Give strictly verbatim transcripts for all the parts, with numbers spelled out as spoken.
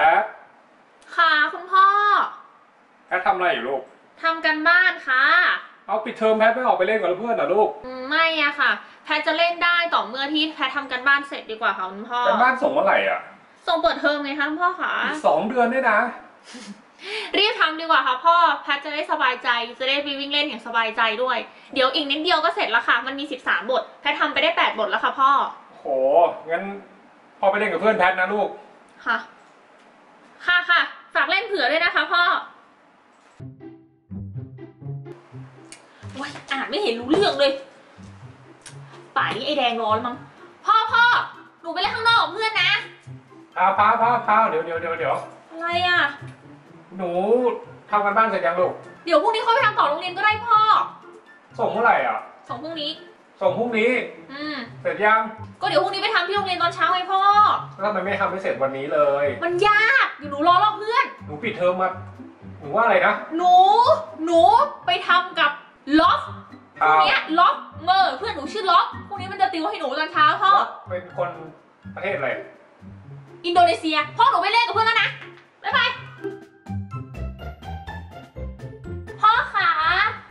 ครับค่ะคุณพ่อแพททำอะไรอยู่ลูกทำกันบ้านค่ะเอาปิดเทอมแพทไม่ออกไปเล่นกับเพื่อนเหรอลูกไม่อะค่ะแพทจะเล่นได้ต่อเมื่อที่แพททำกันบ้านเสร็จดีกว่าค่ะคุณพ่อกันบ้านส่งเมื่อไหร่อะส่งเปิดเทอมไงคะคุณพ่อค่ะสองเดือนได้นะรีบทำดีกว่าค่ะพ่อแพทจะได้สบายใจจะได้ไปวิ่งเล่นอย่างสบายใจด้วยเดี๋ยวอีกนิดเดียวก็เสร็จแล้วค่ะมันมีสิบสามบทแพททำไปได้แปดบทแล้วค่ะพ่อโหงั้นพ่อไปเล่นกับเพื่อนแพทนะลูกค่ะค่ะค่ะฝากเล่นเผื่อด้วยนะคะพ่อว้ายอ่านไม่เห็นรู้เรื่องเลยป่านนี้ไอแดงร้อนมั้งพ่อพ่อหนูไปเล่นข้างนอกกับเพื่อนนะอ้าวป้าป้าป้าเดี๋ยวเดี๋ยวเดี๋ยวเดี๋ยวอะไรอ่ะหนูทำกันบ้านเสร็จยังลูกเดี๋ยวพรุ่งนี้เขาไปทำต่อโรงเรียนก็ได้พ่อส่งเมื่อไหร่อ่ะส่งพรุ่งนี้ส่งพรุ่งนี้อืมเสร็จยังก็เดี๋ยวพรุ่งนี้ไปทำที่โรงเรียนตอนเช้าไงพ่อแล้วทำไมไม่ทำให้เสร็จวันนี้เลยมันยากเดี๋ยวหนูรอรอบเพื่อนหนูปิดเทอมมาหนูว่าอะไรนะหนูหนูไปทำกับล็อกพรุ่งนี้ล็อกเมอร์เพื่อนหนูชื่อล็อกพรุ่งนี้มันจะติวให้หนูตอนเช้าพ่อเป็นคนประเทศอะไรอินโดนีเซียพ่อหนูไปเล่นกับเพื่อนแล้วนะบ๊ายบายพ่อขา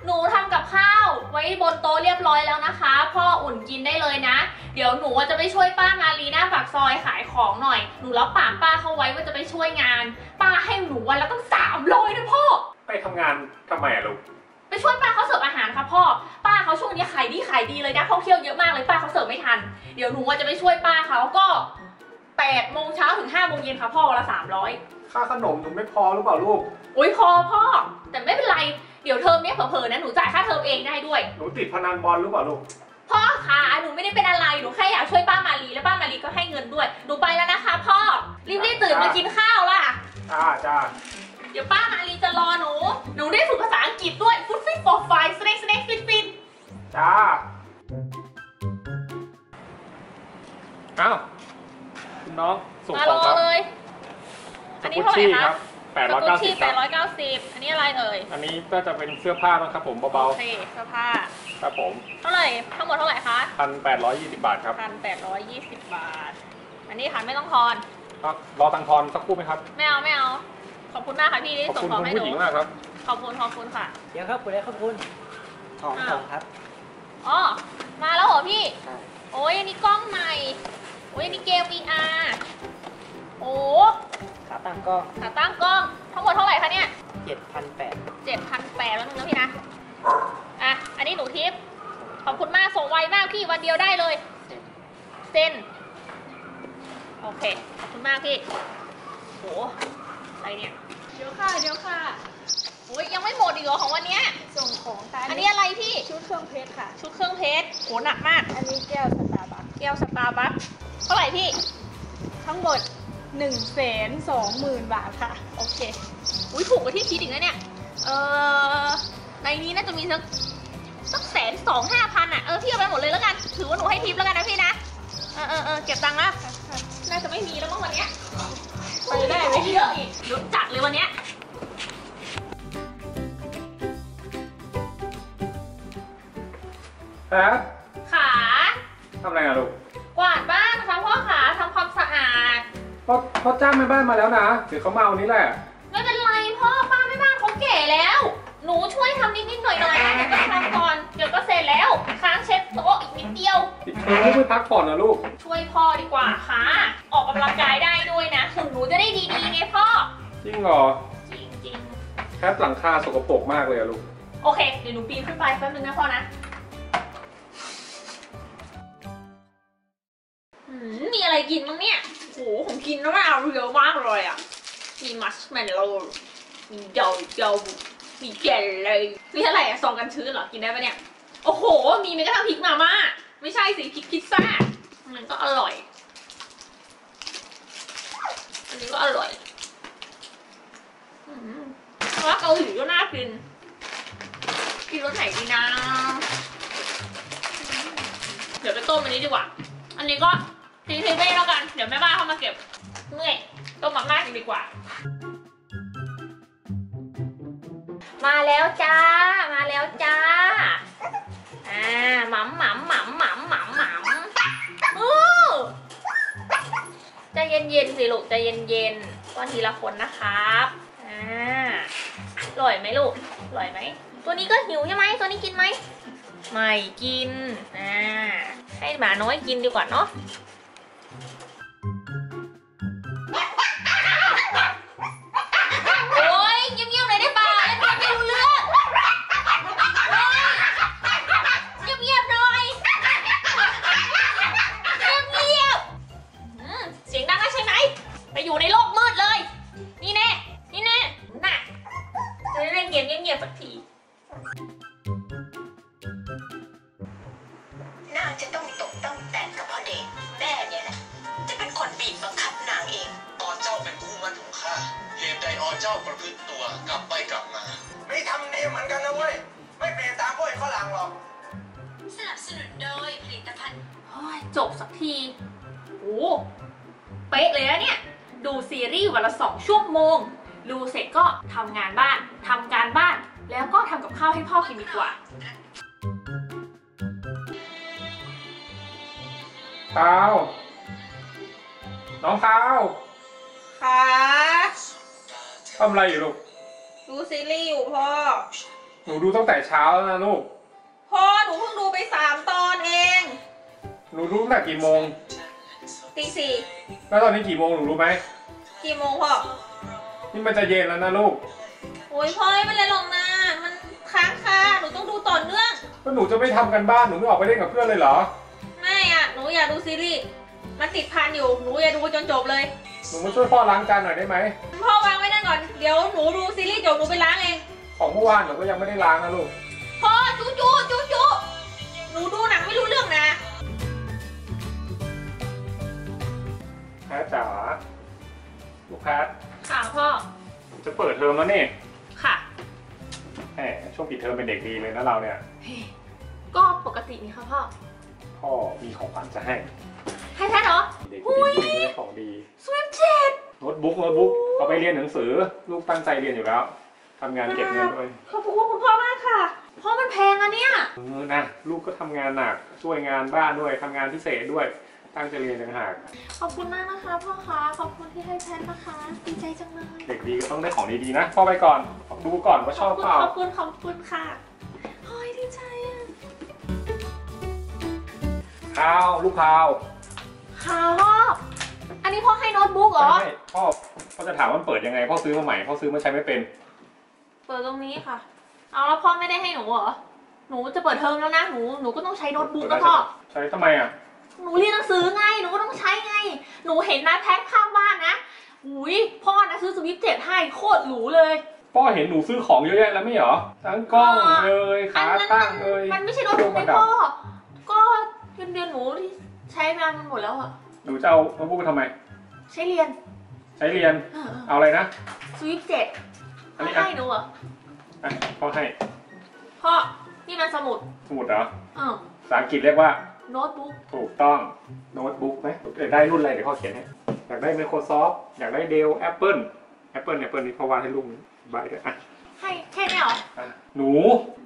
หนูทำกับข้าวไว้บนโต๊ะเรียบร้อยแล้วนะคะพ่ออุ่นกินได้เลยนะเดี๋ยวหนูจะไปช่วยป้ามาลีหน้าปากซอยขายของหน่อยหนูรับปากป้าเขาไว้ว่าจะไปช่วยงานป้าให้หนูวันละตั้งสามร้อยนะพ่อไปทำงานทำไมอะลูกไปช่วยป้าเขาเสิร์ฟอาหารค่ะพ่อป้าเขาช่วงนี้ขายดีขายดีเลยนะท่องเที่ยวเยอะมากเลยป้าเขาเสิร์ฟไม่ทันเดี๋ยวหนูจะไปช่วยป้าเขาก็แปดโมงเช้าถึงห้าโมงเย็นค่ะพ่อวันละสามร้อยค่าขนมหนูไม่พอหรือเปล่าลูกโอ้ยพอพ่อแต่ไม่เป็นไรเดี๋ยวเทอมนี้เผลอๆนะหนูจ่ายค่าเทอมเองได้ด้วยหนูติดพนันบอลหรือเปล่าลูกพ่อคะหนูไม่ได้เป็นอะไรหนูแค่อยากช่วยป้ามาลีและป้ามาลีก็ให้เงินด้วยหนูไปแล้วนะคะพ่อรีบๆตื่นมากินข้าวล่ะจ้าจ้าเดี๋ยวป้ามาลีจะรอหนูหนูได้ฝึกภาษาอังกฤษด้วยฟุตฟิตโปรไฟล์สเน็กสเน็กฟิตฟิตจ้าอ้าวน้องส่งของครับเลยอันนี้เท่าไหร่ครับแปดร้อยเก้าสิบแปดร้อยเก้าสิบอันนี้อะไรเอ่ยอันนี้ก็จะเป็นเสื้อผ้านะครับผมเบาๆเสื้อผ้าครับผมเท่าไหร่ทั้งหมดเท่าไหร่คะพันแปดร้อยยี่สิบบาทครับพันแปดร้อยยี่สิบบาทอันนี้ค่ะไม่ต้องทอนรอตังทอนสักครู่ไหมครับไม่เอาไม่เอาขอบคุณมากค่ะพี่ที่ส่งของให้หนูขอบคุณผู้หญิงมากครับขอบคุณขอบคุณค่ะเดี๋ยวครับคุณได้ขอบคุณทองทองครับอ๋อมาแล้วเหรอพี่โอ้ยอันนี้กล้องใหม่โอ้ยอันนี้เกม วี อาร์ โอ้ขาตั้งกล้องขาตั้งกล้องทั้งหมดเท่าไหร่คะเนี่ยเจ็ดพันแปดเจ็ดพันแปดแล้วนึงนะพี่นะอ่ะอันนี้หนูทิปขอบคุณมากส่งไวมากพี่วันเดียวได้เลยเซ็นโอเคขอบคุณมากพี่โอ้อะไรเนี่ยเดี๋ยวค่ะเดี๋ยวค่ะโอ้ยยังไม่หมดอีกเหรอของวันนี้ส่งของตาอันนี้อะไรพี่ชุดเครื่องเพชรค่ะชุดเครื่องเพชรโหหนักมากอันนี้แก้วสตาร์บัคแก้วสตาร์บัคเท่าไหร่พี่ทั้งหมดหนึ่งแสนสองหมื่นบาทค่ะโอเคอุ้ยถูกกว่าที่คิดอีกนะเนี่ยเออในนี้น่าจะมีสักสักแสนสองห้าพันอ่ะเออพี่เอาไปหมดเลยแล้วกันถือว่าหนูให้ทิปแล้วกันนะพี่นะเออเออเออเก็บตังค์ละน่าจะไม่มีแล้วเมื่อวันนี้ไปได้ไม่เยอะอีกลุ้นจัดเลยวันนี้ฮะขาทำอะไรอ่ะลูกกวาดบ้านค่ะพ่อขาทำความสะอาดพ่อพ่อจ้างแม่บ้านมาแล้วนะเดี๋ยวเขามาเอานี้แหละไม่เป็นไรพ่อป้าแม่บ้านเขาเก๋แล้วหนูช่วยทำนิดๆหน่อยๆนะเดี๋ยวทำก่อนเดี๋ยวก็เสร็จแล้วค้างเช็ดโต๊ะอีกนิดเดียวเออไม่พักผ่อนนะลูกช่วยพ่อดีกว่าค่ะออกกำลังกายได้ด้วยนะถึงหนูจะได้ดีๆไงพ่อจริงเหรอจริงจริงแคปหลังคาสกปรกมากเลยอะลูกโอเคเดี๋ยวหนูปีนขึ้นไปแป๊บนึงนะพ่อนะมีอะไรกินบ้างเนี่ยโอ้โหของกินน่าเยอะมากเลยอ่ะมีมัชแมนโล่มีเดาเดามีแกลเลยมีอะไรอะซองกันชื้นเหรอกินได้ปะเนี่ยโอ้โหมีแม้กระทั่งพริกมาม่าไม่ใช่สิพริกพิซซ่ามันก็อร่อยอันนี้ก็อร่อยเพราะเกาหลีก็น่ากินกินรสไหนดีนะเดี๋ยวไปต้มอันนี้ดีกว่าอันนี้ก็ทิ้งทิ้งไปแล้วกันเดี๋ยวแม่บ้านเข้ามาเก็บเมื่อยต้มมาม่าดีกว่ามาแล้วจ้ามาแล้วจ้าอ่าหม่ำหม่ำหม่ำหม่ำหม่ำหม่ำใจเย็นๆสิลูกใจเย็นๆ อนทีละคนนะครับอ่าลอยไหมลูกลอยไหมตัวนี้ก็หิวใช่ไหมตัวนี้กินไหมไม่กินอ่าให้หมาน้อยกินดีกว่าเนาะจบสักทีโอ้เป๊ะเลยนะเนี่ยดูซีรีส์วันละสองชั่วโมงดูเสร็จก็ทำงานบ้านทำการบ้านแล้วก็ทำกับข้าวให้พ่อกินดีกว่าเต้าน้องเต้าค่ะทำอะไรอยู่ลูกดูซีรีส์อยู่พ่อหนูดูตั้งแต่เช้าแล้วนะลูกพ่อหนูเพิ่งดูไปสามตอนเองหนูรู้ตั้งแต่กี่โมงตีสี่แล้วตอนนี้กี่โมงหนูรู้ไหมกี่โมงพ่อนี่มันจะเย็นแล้วนะลูกโอ้ยพ่อไม่เป็นไรหรอกนะมันค้างค่ะหนูต้องดูต่อเนื่องแล้วหนูจะไม่ทำกันบ้านหนูไม่ออกไปเล่นกับเพื่อนเลยเหรอไม่อะหนูอยากดูซีรีส์มันติดพันอยู่หนูอยากดูจนจบเลยหนูมาช่วยพ่อล้างจานหน่อยได้ไหมพ่อวางไว้นั่นก่อนเดี๋ยวหนูดูซีรีส์จบหนูไปล้างเองของเมื่อวานหนูก็ยังไม่ได้ล้างนะลูกพ่อจู๊จู๊จู๊จู๊หนูดูหนังไม่รู้เรื่องนะแพทจ๋าลูกแพทค่ะพ่อจะเปิดเทอมแล้วนี่ค่ะแหมช่วงปิดเทอมเป็นเด็กดีเลยนะเราเนี่ยก็ปกตินี่ค่ะพ่อพ่อมีของขวัญจะให้ให้แพทเหรอเด็กดีของดีสวิฟเจ็ดโน้ตบุ๊กโน้ตบุ๊กเอาไปเรียนหนังสือลูกตั้งใจเรียนอยู่แล้วทำงานเก็บเงินด้วยขอบคุณคุณพ่อมากค่ะพ่อมันแพงอะเนี่ยเออนะลูกก็ทำงานหนักช่วยงานบ้านด้วยทำงานพิเศษด้วยตั้งใจเรียนต่างหากขอบคุณมากนะคะพ่อคะขอบคุณที่ให้แพทนะคะดีใจจังเลยเด็กดีก็ต้องได้ของดีๆนะพ่อไปก่อนดูก่อนว่าชอบเปล่าขอบคุณขอบคุณค่ะโอ้ยดีใจอ่ะข้าวลูกข้าวข้าวพ่ออันนี้พ่อให้โน้ตบุ๊กเหรอพ่อพ่อจะถามว่าเปิดยังไงพ่อซื้อมาใหม่พ่อซื้อมาใช้ไม่เป็นเปิดตรงนี้ค่ะเอาแล้วพ่อไม่ได้ให้หนูเหรอหนูจะเปิดเทอมแล้วนะหนูหนูก็ต้องใช้โน้ตบุ๊กก็พ่อใช้ทำไมอ่ะหนูเรียนหนังสือไงหนูก็ต้องใช้ไงหนูเห็นนะแพ็คข้างบ้านนะอุ้ยพ่อนะซื้อสวิฟเจ็ดให้โคตรหรูเลยพ่อเห็นหนูซื้อของเยอะแยะแล้วไม่เหรอทั้งกล้องเลยขาตั้งเลยมันไม่ใช่โน้ตบุ๊กพ่อก็เดือนเดือนหนูที่ใช้มามันหมดแล้วอะหนูจะเอาโน้ตบุ๊กไปทำไมใช้เรียนใช้เรียนเอาอะไรนะสวิฟเจ็ดพ่อให้หนูอะพ่อให้พ่อนี่มันสมุดสมุดเหรอภาษาอังกฤษเรียกว่าโน้ตบุ๊กถูกต้องโน้ตบุ๊กไหมอยากได้รุ่นอะไรเดี๋ยวพ่อเขียนให้อยากได้ Microsoft อยากได้ Dell Apple Apple เนี่ย Apple นี่พ่อวางให้ลูกใบด้วยอ่ะให้แค่นี้เหรอหนู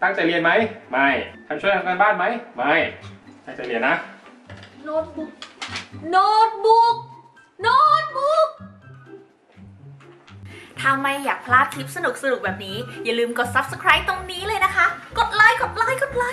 ตั้งใจเรียนไหมไม่ทำช่วยทำการบ้านไหมไม่ตั้งใจเรียนนะโน้ตบุ๊กโน้ตบุ๊กโน้ตบุ๊กถ้าไม่อยากพลาดคลิปสนุกๆแบบนี้อย่าลืมกด ซับสไครบ์ ตรงนี้เลยนะคะกดไลค์กดไลค์กดไลค์